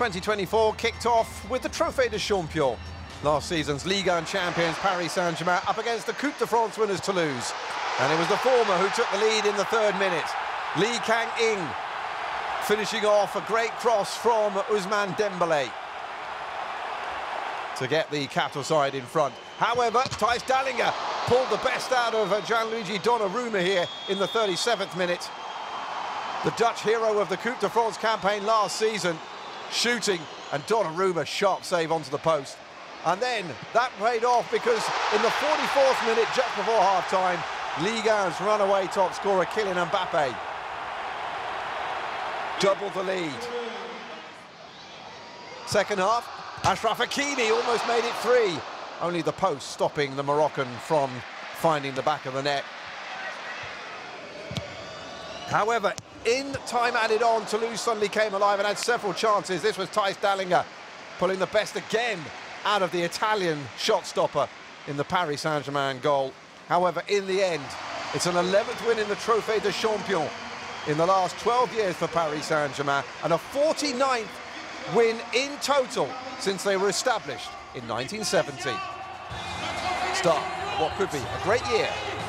2024 kicked off with the Trophée des Champions. Last season's Ligue 1 champions Paris Saint-Germain up against the Coupe de France winners Toulouse. And it was the former who took the lead in the third minute. Lee Kang-in finishing off a great cross from Ousmane Dembélé to get the capital side in front. However, Thijs Dallinga pulled the best out of Gianluigi Donnarumma here in the 37th minute. The Dutch hero of the Coupe de France campaign last season, shooting, and Donnarumma sharp save onto the post. And then that paid off because in the 44th minute, just before half-time, Ligue 1's runaway top scorer Kylian Mbappé doubled the lead. Second half, Ashraf Hakimi almost made it three. Only the post stopping the Moroccan from finding the back of the net. However, in time added on, Toulouse suddenly came alive and had several chances. This was Thijs Dallinga pulling the best again out of the Italian shot stopper in the Paris Saint-Germain goal. However, in the end, it's an 11th win in the Trophée des Champions in the last 12 years for Paris Saint-Germain, and a 49th win in total since they were established in 1970. Start what could be a great year